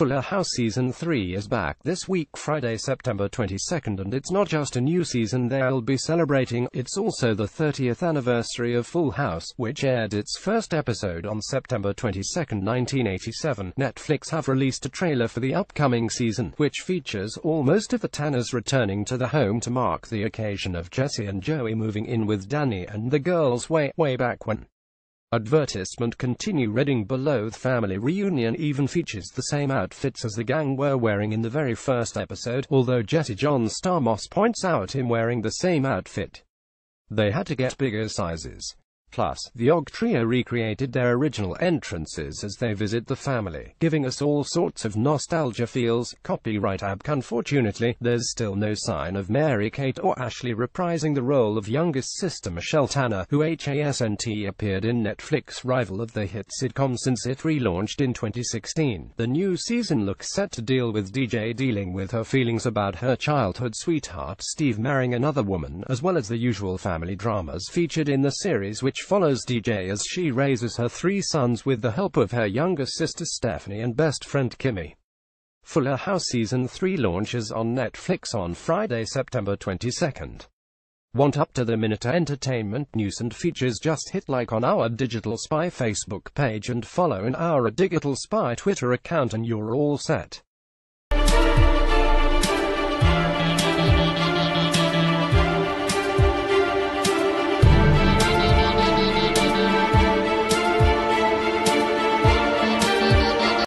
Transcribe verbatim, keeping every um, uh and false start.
Fuller House Season three is back this week Friday, September twenty-second, and it's not just a new season they'll be celebrating, it's also the thirtieth anniversary of Full House, which aired its first episode on September twenty-second, nineteen eighty-seven. Netflix have released a trailer for the upcoming season, which features almost of the Tanners returning to the home to mark the occasion of Jesse and Joey moving in with Danny and the girls way, way back when. Advertisement continue reading below. The family reunion even features the same outfits as the gang were wearing in the very first episode, although Jesse John Stamos points out him wearing the same outfit. They had to get bigger sizes. Plus, the Og trio recreated their original entrances as they visit the family, giving us all sorts of nostalgia feels. Copyright A B C. Unfortunately, there's still no sign of Mary Kate or Ashley reprising the role of youngest sister Michelle Tanner, who hasn't appeared in Netflix rival of the hit sitcom since it relaunched in twenty sixteen. The new season looks set to deal with D J dealing with her feelings about her childhood sweetheart Steve marrying another woman, as well as the usual family dramas featured in the series, which follows D J as she raises her three sons with the help of her younger sister Stephanie and best friend Kimmy. Fuller House Season three launches on Netflix on Friday, September twenty-second. Want up-to-the-minute entertainment news and features? Just hit like on our Digital Spy Facebook page and follow in our Digital Spy Twitter account and you're all set.